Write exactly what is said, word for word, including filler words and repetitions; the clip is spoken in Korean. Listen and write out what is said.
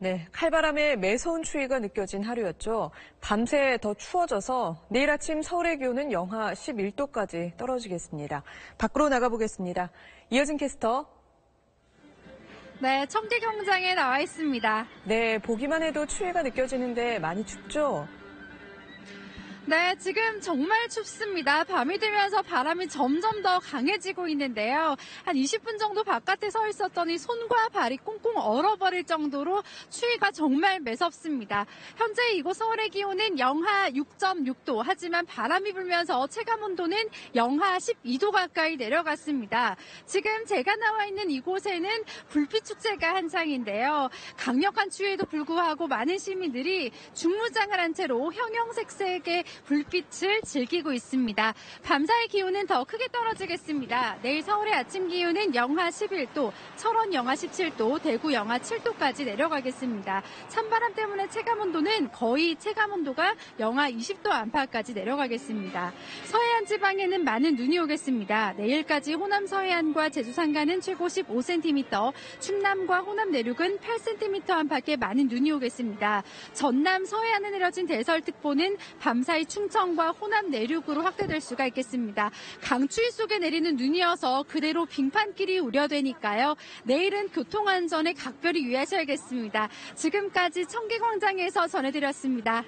네, 칼바람에 매서운 추위가 느껴진 하루였죠. 밤새 더 추워져서 내일 아침 서울의 기온은 영하 십일 도까지 떨어지겠습니다. 밖으로 나가보겠습니다. 이어진 캐스터. 네, 청계 경장에 나와 있습니다. 네, 보기만 해도 추위가 느껴지는데 많이 춥죠? 네, 지금 정말 춥습니다. 밤이 들면서 바람이 점점 더 강해지고 있는데요. 한 이십 분 정도 바깥에 서 있었더니 손과 발이 꽁꽁 얼어버릴 정도로 추위가 정말 매섭습니다. 현재 이곳 서울의 기온은 영하 육 점 육 도, 하지만 바람이 불면서 체감 온도는 영하 십이 도 가까이 내려갔습니다. 지금 제가 나와 있는 이곳에는 불빛축제가 한창인데요. 강력한 추위에도 불구하고 많은 시민들이 중무장을 한 채로 형형색색의 불빛을 즐기고 있습니다. 밤사이 기온은 더 크게 떨어지겠습니다. 내일 서울의 아침 기온은 영하 십일 도, 철원 영하 십칠 도, 대구 영하 칠 도까지 내려가겠습니다. 찬바람 때문에 체감온도는 거의 체감온도가 영하 이십 도 안팎까지 내려가겠습니다. 서해안 지방에는 많은 눈이 오겠습니다. 내일까지 호남 서해안과 제주 산간은 최고 십오 센티미터, 충남과 호남 내륙은 팔 센티미터 안팎의 많은 눈이 오겠습니다. 전남 서해안에 내려진 대설특보는 밤사이 충청과 호남 내륙으로 확대될 수가 있겠습니다. 강추위 속에 내리는 눈이어서 그대로 빙판길이 우려되니까요. 내일은 교통안전에 각별히 유의하셔야겠습니다. 지금까지 청계광장에서 전해드렸습니다.